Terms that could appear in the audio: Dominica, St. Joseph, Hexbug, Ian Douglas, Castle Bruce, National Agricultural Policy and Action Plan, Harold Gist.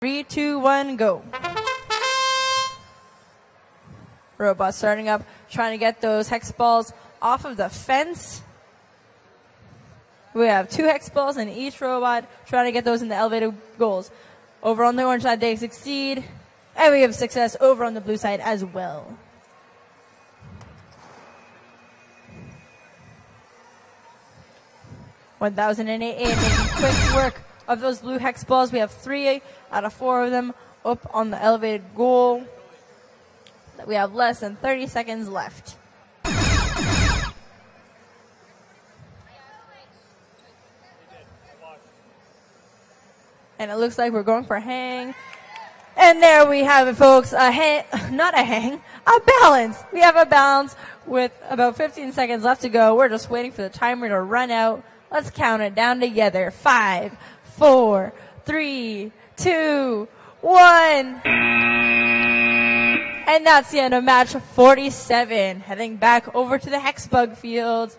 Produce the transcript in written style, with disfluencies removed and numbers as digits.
3, 2, 1, go. Robot starting up, trying to get those hex balls off of the fence. We have 2 hex balls in each robot, trying to get those in the elevated goals. Over on the orange side, they succeed. And we have success over on the blue side as well. $1,088, making quick work of those blue hex balls. We have 3 out of 4 of them up on the elevated goal. We have less than 30 seconds left. And it looks like we're going for a hang. And there we have it, folks. A hang, not a hang, a balance. We have a balance with about 15 seconds left to go. We're just waiting for the timer to run out. Let's count it down together. 5, 4, 3, 2, 1. And that's the end of match 47. Heading back over to the Hexbug field.